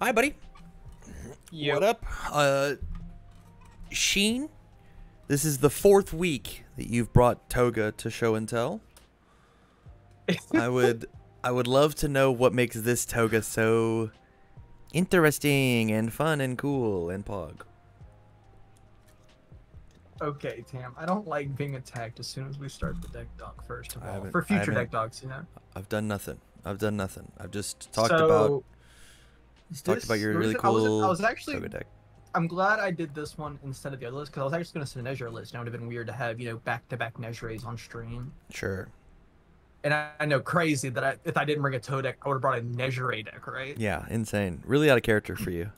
Hi, buddy. Yep. What up? Sheen, this is the fourth week that you've brought Toga to show and tell. I would love to know what makes this Toga so interesting and fun and cool and pog. Okay, Tam. I don't like being attacked as soon as we start the deck doc. First of all, for future deck docs, you know. I've done nothing. I've done nothing. I've just talked about your really cool Toga deck. I'm glad I did this one instead of the other list because I was actually going to send a Nezha list. Now it would have been weird to have, you know, back-to-back Nezhas on stream. Sure. And I know, crazy that if I didn't bring a Toga deck, I would have brought a Nezha deck, right? Yeah, insane. Really out of character for you.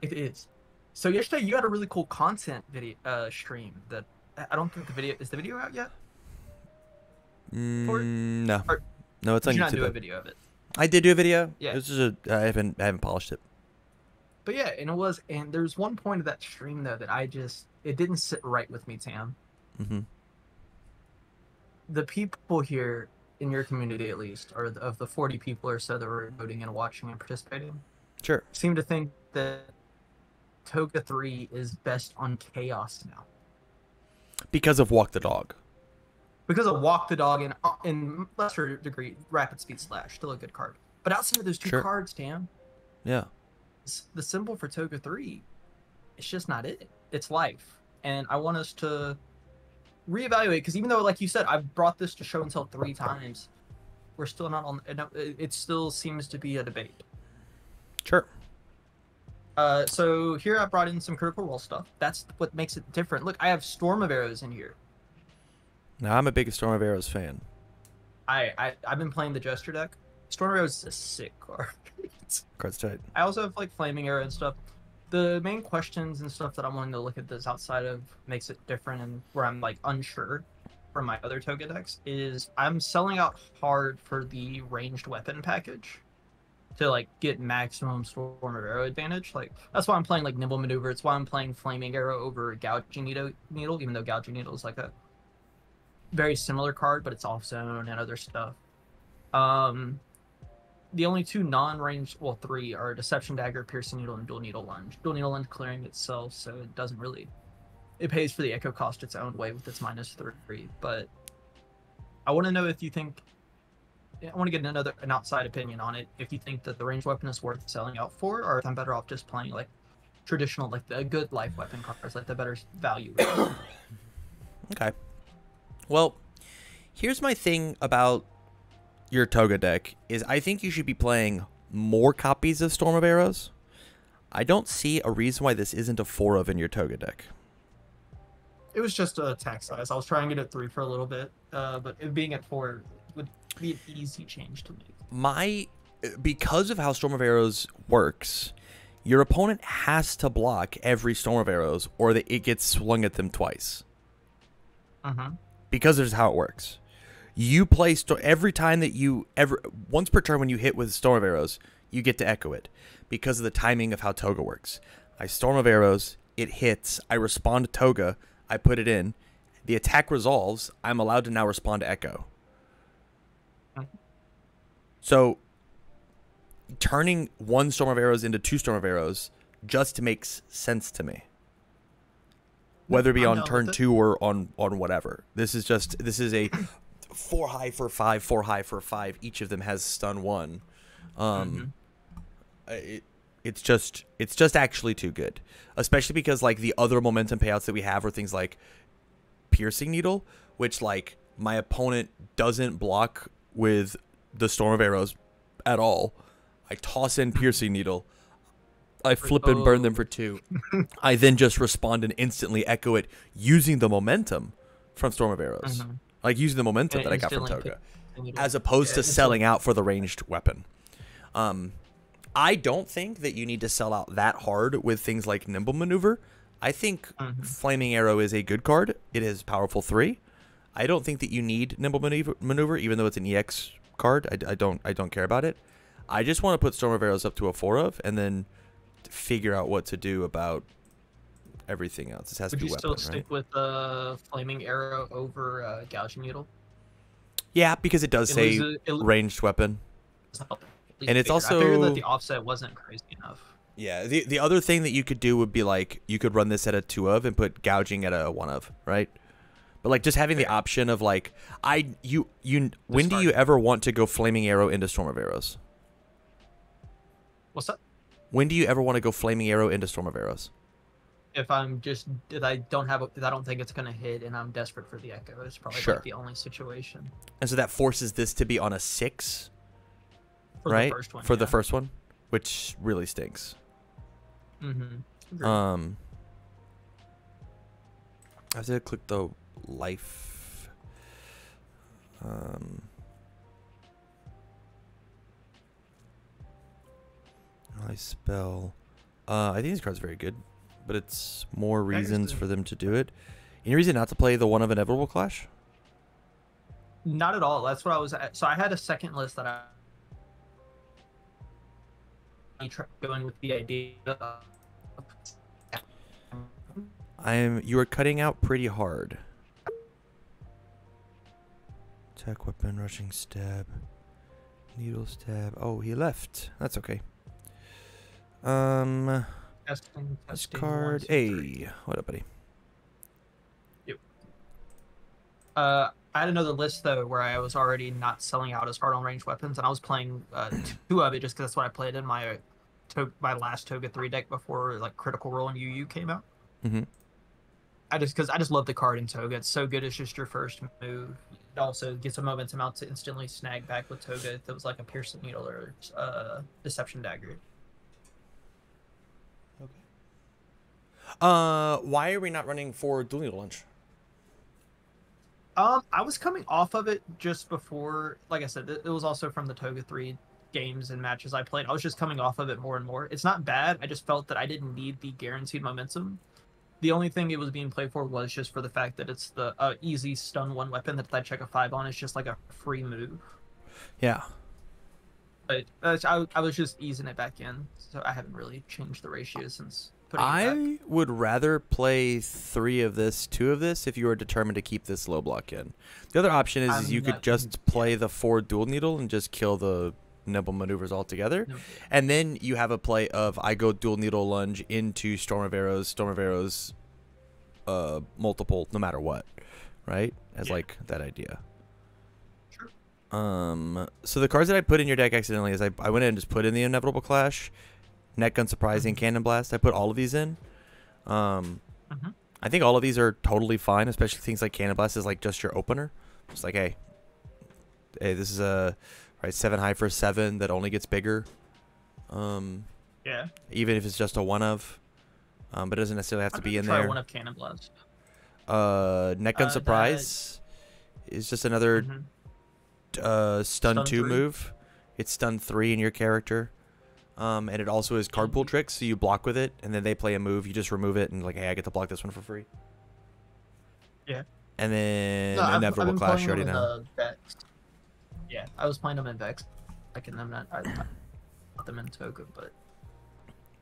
It is. So yesterday you had a really cool content video stream that I don't think the video is out yet. No. No, it's on YouTube. Did you not do a video of it? I did do a video. Yeah. It was just a, I haven't polished it. But yeah, and it was, and there's one point of that stream though that I just, it didn't sit right with me, Tam. Mm-hmm. The people here in your community, at least, or of the 40 people or so that were voting and watching and participating, sure, seem to think that Toga 3 is best on Chaos now because of Walk the Dog. Because of Walk the Dog and in lesser degree Rapid Speed Slash, still a good card. But outside of those two cards, Tam. Yeah. The symbol for Toga 3, it's just not it. It's life. And I want us to reevaluate, because even though, like you said, I've brought this to show and tell 3 times, we're still not on. It still seems to be a debate. Sure. So here I brought in some Critical Role stuff. That's what makes it different. Look, I have Storm of Arrows in here. Now, I'm a big Storm of Arrows fan. I've been playing the Jester deck. Storm of Arrows is a sick card. Card's tight. I also have like Flaming Arrow and stuff. The main questions and stuff that I'm wanting to look at this outside of makes it different and where I'm like unsure from my other Toga decks is I'm selling out hard for the ranged weapon package to like get maximum Storm of Arrow advantage. Like that's why I'm playing like Nimble Maneuver. It's why I'm playing Flaming Arrow over Gouging Needle, even though Gouging Needle is like a very similar card, but it's off zone and other stuff. The only two non-range, well, 3 are Deception Dagger, Piercing Needle, and Dual Needle Lunge. Dual Needle Lunge clearing itself, so it doesn't really... It pays for the echo cost its own way with its -3, but I want to know if you think... I want to get an outside opinion on it, if you think that the ranged weapon is worth selling out for, or if I'm better off just playing, like, traditional, like, the good life weapon cards, like, the better value. Okay. Well, here's my thing about your Toga deck is I think you should be playing more copies of Storm of Arrows. I don't see a reason why this isn't a 4 of in your Toga deck. It was just a attack size. I was trying it at 3 for a little bit, but it being at 4 would be an easy change to make. Because of how Storm of Arrows works, your opponent has to block every Storm of Arrows or it gets swung at them twice. Because there's how it works. You play every time that you ever once per turn when you hit with Storm of Arrows, you get to echo it because of the timing of how Toga works. I Storm of Arrows, it hits. I respond to Toga. I put it in. The attack resolves. I'm allowed to now respond to echo. So turning 1 Storm of Arrows into 2 Storm of Arrows just makes sense to me. Whether it be on turn 2 or on whatever. This is a 4 high for 5, 4 high for 5. Each of them has stun 1. It's just actually too good, especially because like the other momentum payouts that we have are things like Piercing Needle, which like my opponent doesn't block with the Storm of Arrows at all. I toss in Piercing Needle. I flip and burn them for 2. I then just respond and instantly echo it using the momentum from Storm of Arrows. Like using the momentum that I got from Toga, as opposed to selling out for the ranged weapon. I don't think that you need to sell out that hard with things like Nimble Maneuver. I think Flaming Arrow is a good card. It is powerful 3. I don't think that you need Nimble Maneuver, even though it's an EX card. I don't care about it. I just want to put Storm of Arrows up to a 4 of, and then figure out what to do about everything else. This has to be weapon, right? Would you still stick with Flaming Arrow over Gouging Needle? Yeah, because it does say ranged weapon. And it's also, I figured that the offset wasn't crazy enough. Yeah, the other thing that you could do would be like, you could run this at a 2-of and put gouging at a 1-of, right? But like just having the option of like, when do you ever want to go Flaming Arrow into Storm of Arrows? What's that? When do you ever want to go Flaming Arrow into Storm of Arrows? If I don't think it's gonna hit, and I'm desperate for the echo. It's probably like the only situation. And so that forces this to be on a 6, for right? The first one, for the first one, which really stinks. Mm-hmm. I have to click the life. I spell. I think this card's very good. But it's more reasons for them to do it. Any reason not to play the one of Inevitable Clash? Not at all. That's what I was at. So I had a second list that I tried going with the idea of... You are cutting out pretty hard. Attack weapon, rushing stab, needle stab. Oh, he left. That's okay. This card, hey, what up, buddy? Yep. I had another list though where I was already not selling out as hard on ranged weapons, and I was playing 2 of it just because that's what I played in my last Toga 3 deck before like Critical Role and UU came out. Mm-hmm. I just love the card in Toga. It's so good. It's just your first move. It also gets a momentum out to instantly snag back with Toga. If it was like a Piercing Needle or Deception Dagger. Why are we not running for Dual Needle Lunge? I was coming off of it just before, like I said, it was also from the Toga 3 games and matches I played. I was just coming off of it more and more. It's not bad. I just felt that I didn't need the guaranteed momentum. The only thing it was being played for was just for the fact that it's the easy stun 1 weapon that if I check a 5 on, it's just like a free move. Yeah. But I was just easing it back in, so I haven't really changed the ratio since... I would rather play 3 of this, 2 of this, if you are determined to keep this low block in. The other option is you could just play the 4 Dual Needle and just kill the Nimble Maneuvers altogether. Nope. And then you have a play of I go Dual Needle Lunge into Storm of Arrows multiple, no matter what, right? As like that idea. Sure. So the cards that I put in your deck accidentally is I went in and just put in the Inevitable Clash, Netgun Surprising, Cannon Blast. I put all of these in. I think all of these are totally fine, especially things like Cannon Blast is like just your opener. It's like, hey, this is a 7 high for 7 that only gets bigger. Yeah. Even if it's just a 1-of, but it doesn't necessarily have to be in there. One of Cannon Blast. Netgun Surprise is just another stun 2 move. It's stun 3 in your character. And it also is card pool tricks, so you block with it, and then they play a move, you just remove it, and like, hey, I get to block this one for free. Yeah. And then Inevitable Clash, you already know. Yeah, I was playing them in Vex. I put them in Toga, but...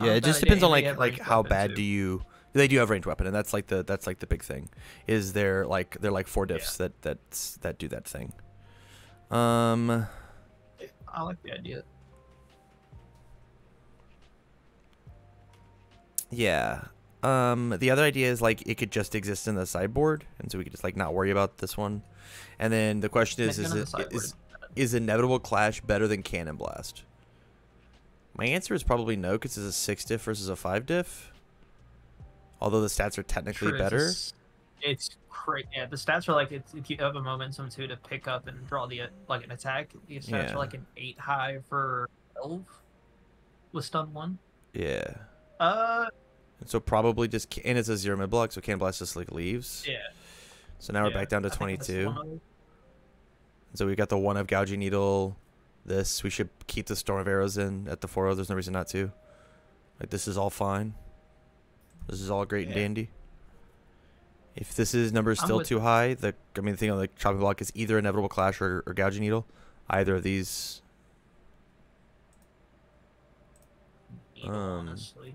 yeah, it just depends on like how bad do you... They do have ranged weapon, and that's like the big thing. Is they're like 4 diffs that do that thing. I like the idea. Yeah. The other idea is like it could just exist in the sideboard, and so we could just like not worry about this one. And then the question is Inevitable Clash better than Cannon Blast? My answer is probably no, because it's a 6 diff versus a 5 diff. Although the stats are technically better. It's great. Yeah, the stats are like if you have a momentum too to pick up and draw the like an attack. The stats are like an 8 high for 12 with stun 1. Yeah. So probably just, and it's a 0 mid block, so Cannon Blast just like leaves. Yeah. So now we're back down to 22. So we've got the 1 of Gouging Needle. This we should keep the Storm of Arrows in at the 4-0. There's no reason not to. Like this is all fine. This is all great and dandy. If this is number is still too high, the thing on the chopping block is either Inevitable Clash or Gouging Needle. Either of these. Honestly.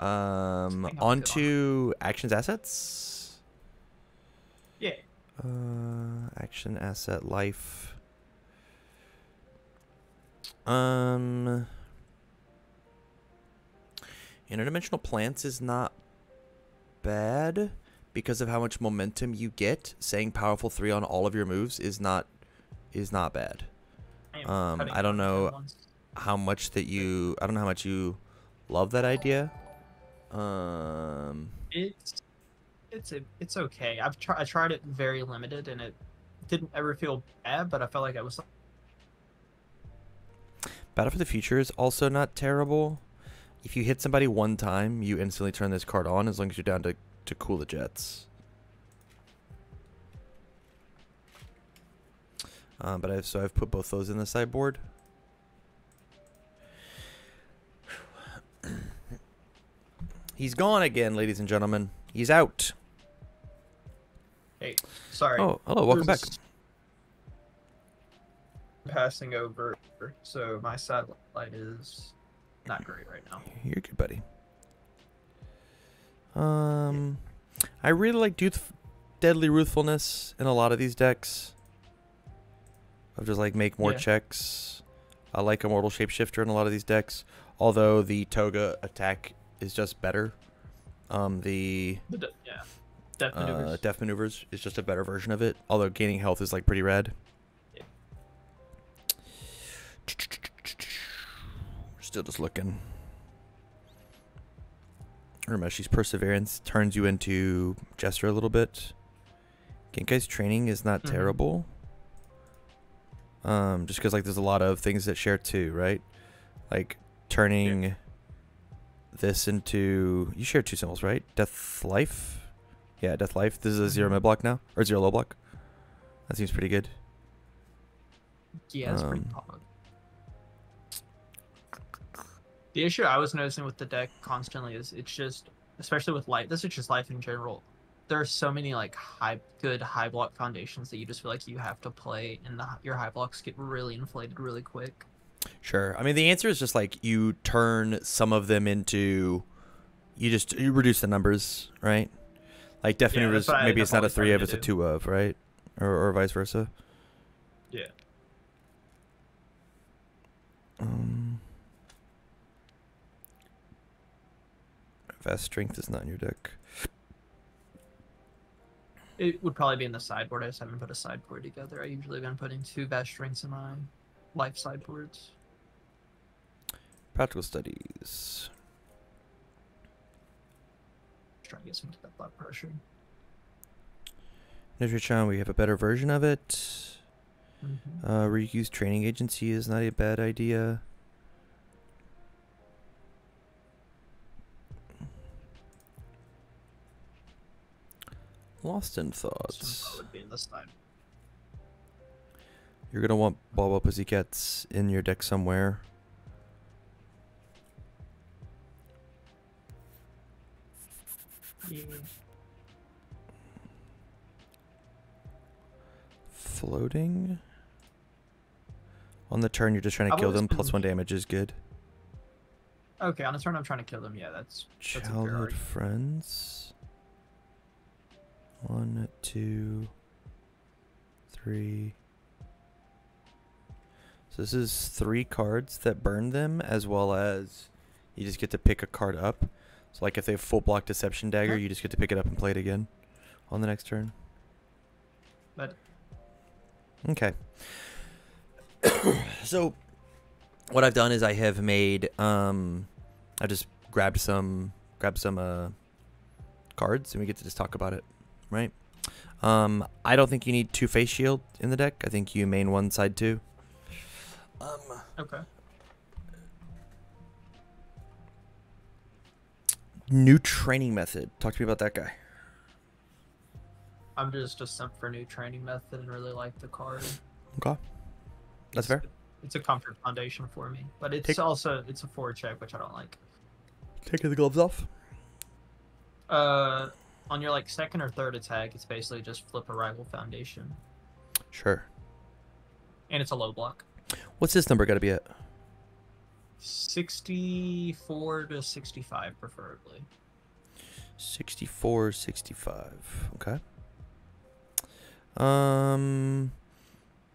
Onto actions assets. Action asset life. Interdimensional Plants is not bad because of how much momentum you get. Saying powerful 3 on all of your moves is not bad. I don't know how much that you love that idea. It's okay. I tried it very limited and it didn't ever feel bad, but I felt like I was. Battle for the Future is also not terrible. If you hit somebody one time, you instantly turn this card on as long as you're down to cool the jets. So I've put both those in the sideboard. He's gone again, ladies and gentlemen. He's out. Hey, sorry. Oh, hello, welcome back. Passing over, so my satellite is not great right now. You're good, buddy. I really like Deadly Ruthfulness in a lot of these decks. I'll just like make more checks. I like Immortal Shapeshifter in a lot of these decks, although the Toga attack is just better. Death Maneuvers. Death Maneuvers is just a better version of it, although gaining health is like pretty rad. Yeah. We're still just looking. Urmeshi's Perseverance turns you into Jester a little bit. Genkai's Training is not terrible. Just because like there's a lot of things that share too, right? Like turning this into, you share two symbols, right? Death Life. Yeah, Death Life. This is a 0 mid block now, or 0 low block. That seems pretty good. Yeah, that's pretty common. The issue I was noticing with the deck constantly is it's just, especially with life, this is just life in general. There are so many like good high block foundations that you just feel like you have to play, and your high blocks get really inflated really quick. Sure. I mean, the answer is just like you turn some of them into, you reduce the numbers, right? Like definitely maybe it's not a 3 of, it's a 2 of, right? Or vice versa. Yeah. Vast Strength is not in your deck. It would probably be in the sideboard. I just haven't put a sideboard together. I usually been putting 2 Vast Strengths in my life sideboards. Practical Studies. Trying to get some to that blood pressure. Nezha-chan, we have a better version of it. Ryukyu's Training Agency is not a bad idea. Lost in Thoughts. Would be in this time. You're going to want Bubble Pussycats in your deck somewhere. Yeah. Floating? On the turn, you're just trying to kill them. Plus 1 damage is good. Okay, on the turn, I'm trying to kill them. Yeah, that's... Childhood Friends. 1, 2, 3... This is 3 cards that burn them, as well as you just get to pick a card up. So like if they have full block Deception Dagger, you just get to pick it up and play it again on the next turn. But okay. So what I've done is I have made I just grabbed some cards, and we get to just talk about it, right? I don't think you need 2 Face Shield in the deck. I think you main 1 side 2. Okay. New Training Method. Talk to me about that guy. I'm just sent for New Training Method and really like the card. Okay. That's fair. It's a comfort foundation for me, but it's also a 4 check, which I don't like. Taking the gloves off. On your like 2nd or 3rd attack, it's basically just flip a rival foundation. Sure. And it's a low block. What's this number got to be at? 64 to 65, preferably. 64, 65. Okay.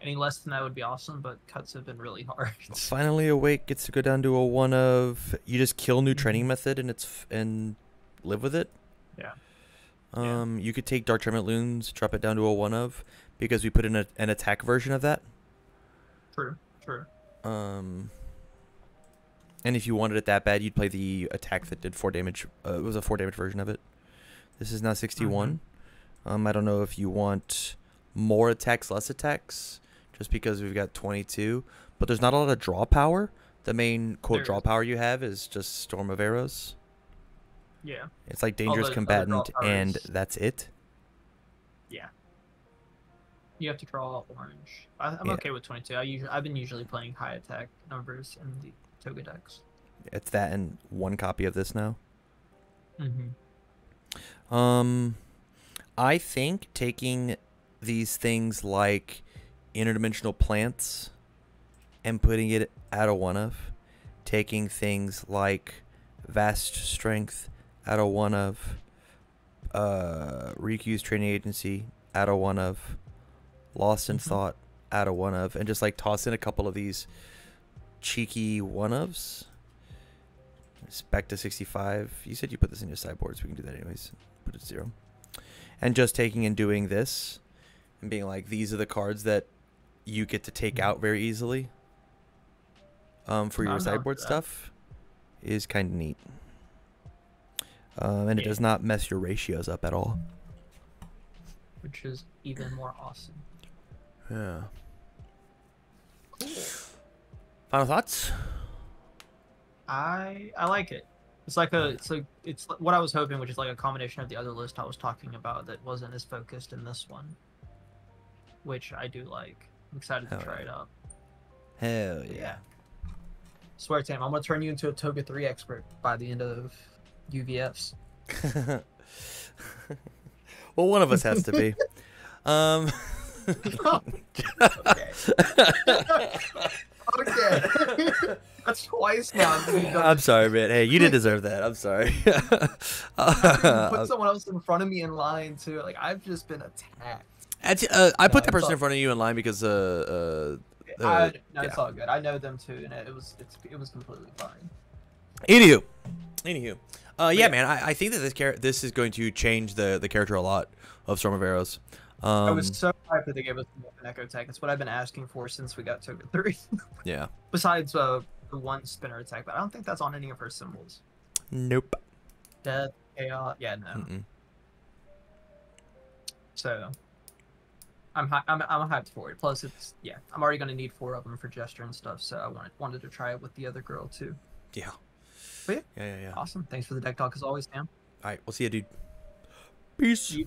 Any less than that would be awesome, but cuts have been really hard. Finally Awake gets to go down to a one of, you just kill New Training Method and it's and live with it. Yeah. You could take Dark Charming Loons, drop it down to a one of, because we put in an attack version of that. True, true. And if you wanted it that bad, you'd play the attack that did 4 damage. It was a 4 damage version of it. This is now 61. Mm-hmm. I don't know if you want more attacks, less attacks, just because we've got 22. But there's not a lot of draw power. The main quote draw power you have is just Storm of Arrows. Yeah. It's like Dangerous Combatant, and that's it. Yeah. You have to draw orange. I'm okay with 22. I've been usually playing high attack numbers in the Toga decks. It's that and one copy of this now. Mm-hmm. I think taking these things like Interdimensional Plants and putting it at a one of, taking things like Vast Strength at a one of, Ryukyu's Training Agency at a one of, Lost in Thought at a one of, and just like toss in a couple of these cheeky one ofs. It's back to 65. You said you put this in your sideboards, so we can do that anyways. Put it 0. And just taking and doing this and being like, these are the cards that you get to take out very easily for your sideboard stuff is kind of neat. And it does not mess your ratios up at all, which is even more awesome. Yeah. Cool. Final thoughts? I like it. It's like a it's what I was hoping, which is like a combination of the other list I was talking about that wasn't as focused in this one, which I do like. I'm excited to try it out. Hell yeah! Swear, Tam, I'm gonna turn you into a Toga 3 expert by the end of UVFs. Well, one of us has to be. Okay. Okay. That's twice now. I'm sorry, man. Hey, you didn't deserve that. I'm sorry. Put someone else in front of me in line too. Like, I've just been attacked. I put that person in front of you in line because it's all good. I know them too, and it was completely fine. Anywho. Yeah, man, I think that this is going to change the character a lot of Storm of Arrows. I was so hyped that they gave us an Echo Tech. It's what I've been asking for since we got Toga 3. Yeah. Besides the one spinner attack, but I don't think that's on any of her symbols. Nope. Death, chaos, yeah, no. So, I'm hyped for it. Plus, it's I'm already gonna need 4 of them for Jester and stuff. So I wanted to try it with the other girl too. Yeah. But yeah. Awesome. Thanks for the deck talk as always, Sam. All right, we'll see you, dude. Peace.